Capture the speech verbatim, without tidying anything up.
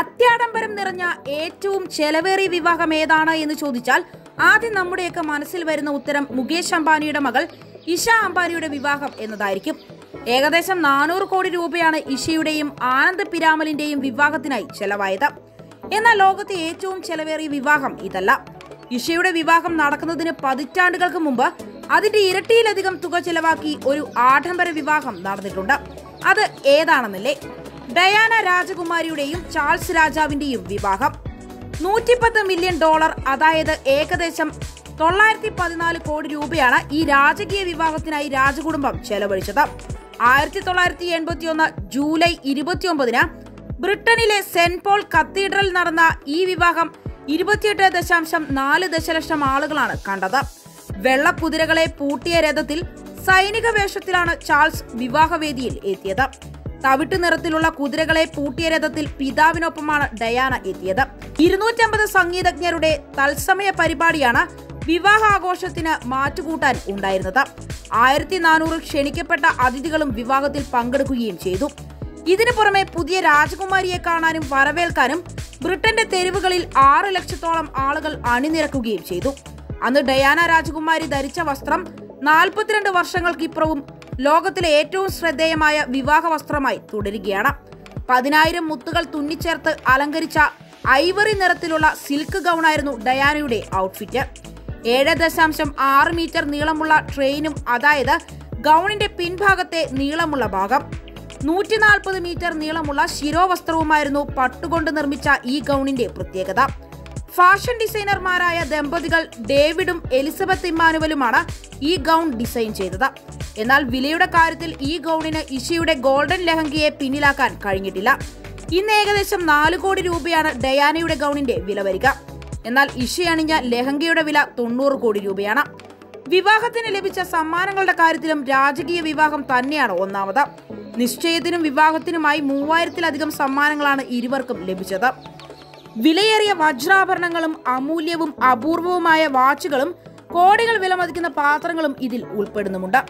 അത്യാഡംബരം നിറഞ്ഞ ഏറ്റവും ചെലവേറിയ വിവാഹം ഏതാണ് എന്ന് ചോദിച്ചാൽ ആദ്യം നമ്മുടെയൊക്കെ മനസ്സിൽ വരുന്ന ഉത്തരം മുകേഷ് അംബാനിയുടെ മകൾ ഇഷ അംബാനിയുടെ വിവാഹം എന്നതായിരിക്കും. ഏകദേശം നാനൂറ് കോടി രൂപയാണ് ഇഷയുടെയും ആനന്ദ് പിരാമലിന്റെയും വിവാഹത്തിനായി ചെലവായത്. എന്നാൽ ലോകത്തെ ഏറ്റവും ചെലവേറിയ വിവാഹം ഇതല്ല. ഇഷയുടെ വിവാഹം നടക്കുന്നതിന് പതിറ്റാണ്ടുകൾക്ക് മുമ്പ് അതിന്റെ ഇരട്ടിയിലധികം തുക ചെലവാക്കി ഒരു ആഡംബര വിവാഹം നടന്നിട്ടുണ്ട്. അത് ഏതാണെന്നല്ലേ? ഡയാന രാജകുമാരിയുടെയും ചാൾസ് രാജാവിന്റെയും വിവാഹം. നൂറ്റിപ്പത്ത് മില്യൺ ഡോളർ അതായത് ഏകദേശം തൊള്ളായിരത്തി പതിനാല് കോടി രൂപയാണ് ഈ രാജകീയ വിവാഹത്തിനായി രാജകുടുംബം ചെലവഴിച്ചത്. ആയിരത്തി തൊള്ളായിരത്തി എൺപത്തി ഒന്ന് ജൂലൈ ഇരുപത്തി ഒമ്പതിന് ബ്രിട്ടനിലെ സെന്റ് പോൾ കത്തീഡ്രലിൽ നടന്ന ഈ വിവാഹം ഇരുപത്തിയെട്ട് ദശാംശം നാല് ദശലക്ഷം ആളുകളാണ് കണ്ടത്. വെള്ളക്കുതിരകളെ പൂട്ടിയ രഥത്തിൽ സൈനിക വേഷത്തിലാണ് ചാൾസ് വിവാഹവേദിയിൽ എത്തിയത്. തവിട്ടു നിറത്തിലുള്ള കുതിരകളെ പൂട്ടിയ രഥത്തിൽ പിതാവിനൊപ്പമാണ് ഡയാന എത്തിയത്. ഇരുന്നൂറ്റമ്പത് സംഗീതജ്ഞരുടെ തത്സമയ പരിപാടിയാണ് വിവാഹാഘോഷത്തിന് മാറ്റുകൂട്ടാൻ ഉണ്ടായിരുന്നത്. ആയിരത്തി നാനൂറിൽ ക്ഷണിക്കപ്പെട്ട അതിഥികളും വിവാഹത്തിൽ പങ്കെടുക്കുകയും ചെയ്തു. ഇതിനു പുറമെ പുതിയ രാജകുമാരിയെ കാണാനും വരവേൽക്കാനും ബ്രിട്ടന്റെ തെരുവുകളിൽ ആറ് ലക്ഷത്തോളം ആളുകൾ അണിനിരക്കുകയും ചെയ്തു. അന്ന് ഡയാന രാജകുമാരി ധരിച്ച വസ്ത്രം നാൽപ്പത്തിരണ്ട് വർഷങ്ങൾക്കിപ്പുറവും ലോകത്തിലെ ഏറ്റവും ശ്രദ്ധേയമായ വിവാഹ വസ്ത്രമായി തുടരുകയാണ്. പതിനായിരം മുത്തുകൾ തുന്നിച്ചേർത്ത് അലങ്കരിച്ച ഐവറി നിറത്തിലുള്ള സിൽക്ക് ഗൗണായിരുന്നു ഡയാനയുടെ ഔട്ട്ഫിറ്റ്. ഏഴ് ദശാംശം ആറ് മീറ്റർ നീളമുള്ള ട്രെയിനും അതായത് ഗൗണിന്റെ പിൻഭാഗത്തെ നീളമുള്ള ഭാഗം നൂറ്റി നാൽപ്പത് മീറ്റർ നീളമുള്ള ശിരോവസ്ത്രവുമായിരുന്നു പട്ടുകൊണ്ട് നിർമ്മിച്ച ഈ ഗൗണിന്റെ പ്രത്യേകത. ഫാഷൻ ഡിസൈനർമാരായ ദമ്പതികൾ ഡേവിഡും എലിസബത്ത് ഇമ്മാനുവലുമാണ് ഈ ഗൗൺ ഡിസൈൻ ചെയ്തത്. എന്നാൽ വിലയുടെ കാര്യത്തിൽ ഈ ഗൗണിന് ഇഷയുടെ ഗോൾഡൻ ലഹങ്കയെ പിന്നിലാക്കാൻ കഴിഞ്ഞിട്ടില്ല. ഇന്ന് ഏകദേശം നാല് കോടി രൂപയാണ് ഡയാനയുടെ ഗൗണിന്റെ വില വരിക. എന്നാൽ ഇഷയണിഞ്ഞ ലഹങ്കയുടെ വില തൊണ്ണൂറ് കോടി രൂപയാണ്. വിവാഹത്തിന് ലഭിച്ച സമ്മാനങ്ങളുടെ കാര്യത്തിലും രാജകീയ വിവാഹം തന്നെയാണ് ഒന്നാമത്. നിശ്ചയത്തിനും വിവാഹത്തിനുമായി മൂവായിരത്തിലധികം സമ്മാനങ്ങളാണ് ഇരുവർക്കും ലഭിച്ചത്. വിലയേറിയ വജ്രാഭരണങ്ങളും അമൂല്യവും അപൂർവവുമായ വാച്ചുകളും കോടികൾ വിലമതിക്കുന്ന പാത്രങ്ങളും ഇതിൽ ഉൾപ്പെടുന്നുമുണ്ട്.